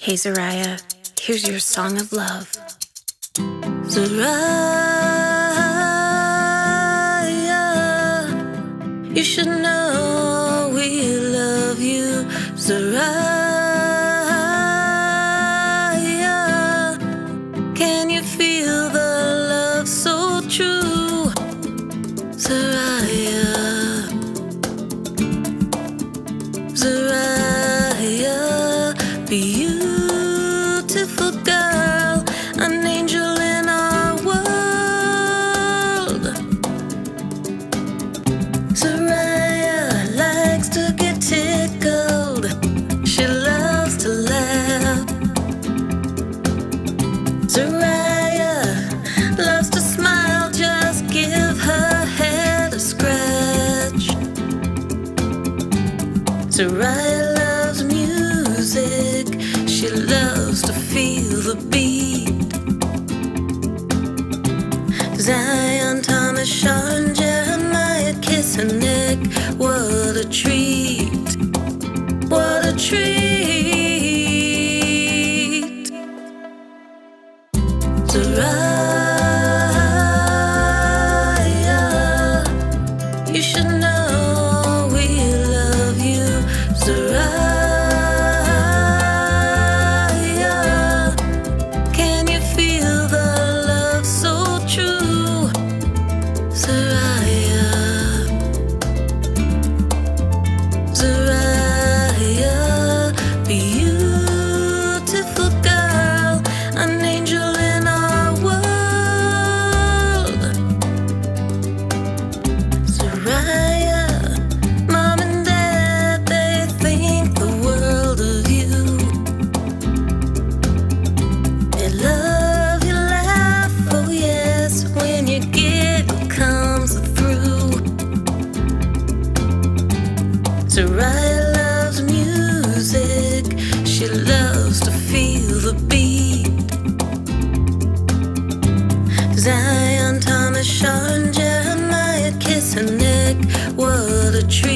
Hey Zariah, here's your song of love. Zariah, you should know we love you. Zariah, can you feel the love so true? Zariah, Zariah, be you. Zariah loves to smile, just give her head a scratch. Zariah loves music, she loves to feel the beat. Zion, Thomas, Sean, Jeremiah, kiss her neck, what a treat, what a treat. Zariah, you should know we love you. Zariah, can you feel the love so true? Zariah, Zariah, beautiful girl, an angel in our Mom and Dad, they think the world of you. They love your laugh, oh yes, when your giggle comes through. Zariah loves music, she loves to feel the beat. Zion, Thomas, Sean, Jeremiah, kiss her neck, what a treat.